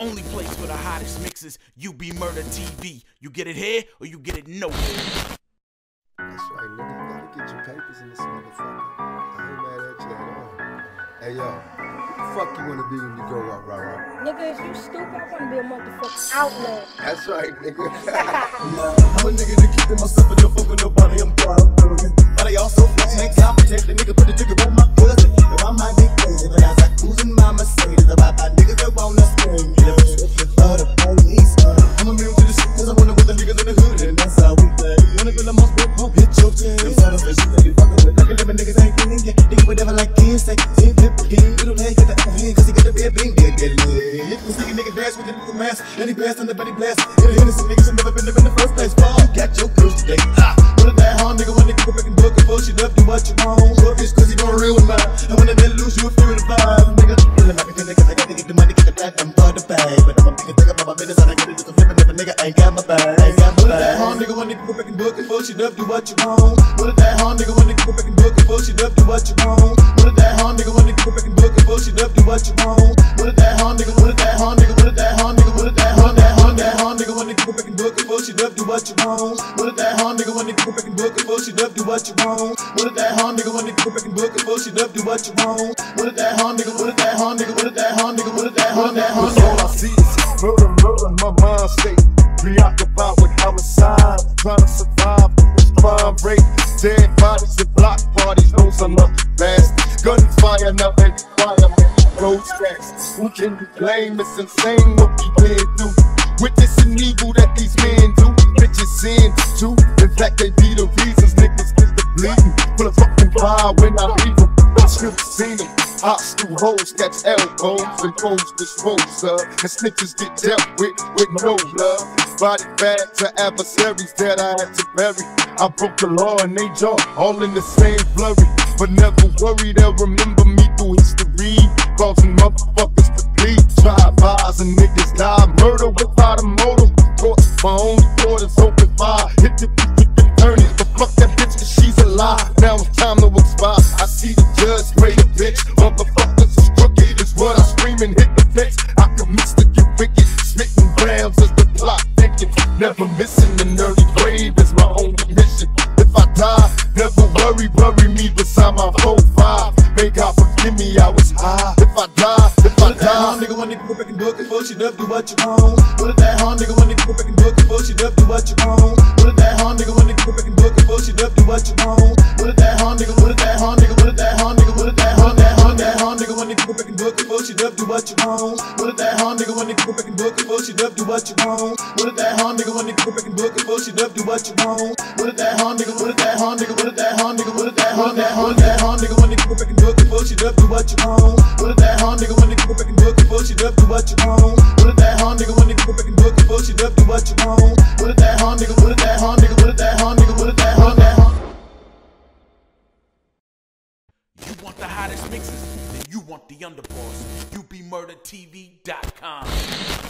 Only place for the hottest mixes, UB Murda TV. You get it here or you get it nowhere. That's right, nigga. You gotta get your papers in this motherfucker. I ain't mad at you at all. Hey, yo, what the fuck you wanna be when you grow up, right? Nigga, if you stupid, I wanna be a motherfucking outlaw. That's right, nigga. I'm a nigga that keepin' myself and don't fuck with nobody. I'm proud. But they all so fast, make y'all protect the nigga, put the ticket on my pussy. If I might be crazy, but I like cruising my Mercedes. About my niggas that wanna scream. I'm immune to the shit, cause I wanna with the niggas in the hood, and that's how we play. Wanna feel the most broke, pump, hit your chin. Them son of a shit that you fuckin' with, like 11 niggas ain't feeling ya. Nigga whatever like kids say, hit hip again. Little head, get the out here, cause he got the bed being dead, dead lit. If you see a nigga dash with a nigga mask, and he passed on the body blast. Hit the innocent niggas, never been up in the first place. Fall, you got your girls today. Wanna die hard, nigga, wanna keep a fucking book and bullshit up, do what you want. Rubbish, cause he gon' real with mine. And when I then lose you, a few of the vibe, nigga. Feelin' my nigga, cause I gotta get the money, get the back, I'm for the bag. But I'm a nigga, think about my business, I gotta get the flippin' if a nigga ain't got my bag. Wanna die hard, nigga, wanna keep a fucking book and bullshit up, do what you want. Wanna die hard, nigga, wanna keep a fucking book and bullshit up, do what you want. Wanna die hard, nigga, wanna keep a fucking book and bullshit up, do what you want. Wanna die hard, nigga, wanna die hard, nigga, wanna die hard, nigga, wanna die hard, that hard, nigga, wanna keep a fucking book and bullshit up, do what you want. Wanna die hard, nigga, wanna keep a fucking book and bullshit up, do what you want. Wanna die hard, nigga, wanna keep a fucking book and bullshit up, do what you want. Wanna die hard, nigga, wanna die hard, nigga, wanna die hard, nigga, wanna die hard, that hard. All I see is murder, my mind state preoccupied with homicide, trying to survive this crime rate. Dead bodies and block parties, those are lucky bastards. Gunfire, nothing requirement. Road tracks, who can you blame? It's insane what we been through. Witnessing evil that these men do, bitches sin too. In fact, they be the reasons niggas get the bleeding. Full of fucking fire when I leave them. I should've seen them. Ops through hoes, catch elbows, and foes dispose of. And snitches get dealt with no love. Body bag to adversaries that I had to bury. I broke the law and they jaw, all in the same blurry. But never worry, they'll remember me through history. Causing motherfuckers to bleed. Drive-bys and niggas die. Murder without a motive. My only door is open fire. Hit the turn it. But fuck that bitch, cause she's a lie. Now it's time to expire. I see the judge spray the bitch. Motherfuckers is crooked. It's what I scream and hit the fence. I commit to get wicked. Smitten grams as the clock ticking. Never missing an early grave is my only mission. If I die, never worry. Bury me beside my 4-5. May God forgive me, I was high. If I die, nigga, wanna keep a fucking book and bullshit up, do what you want. Wanna die hard, nigga, wanna keep a fucking book and bullshit up, do what you want. Wanna die hard, nigga, wanna keep a fucking book and bullshit up, do what you want. Wanna die hard, nigga, wanna die hard, nigga, wanna die hard, nigga, wanna die hard, that hard, nigga, wanna keep a fucking book and bullshit up, do what you want. Wanna die hard, nigga, wanna keep a fucking book and bullshit up, do what you want. Wanna die hard, nigga, wanna keep a fucking book and bullshit up, do what you want. Wanna die hard, nigga, wanna die hard, nigga, wanna die hard, nigga, wanna die hard, that hard, nigga, wanna keep a fucking book and bullshit up, do what you want. Wanna die hard, nigga, wanna keep a fucking book and bullshit up, do what you want. Wanna die hard, nigga, wanna keep a fucking book and bullshit up, do what you want. Wanna die hard, nigga, wanna die hard, nigga, wanna die hard, nigga, wanna die hard, that hard. You want the hottest mixes, then you want the underboss. UBMurdaTV.com.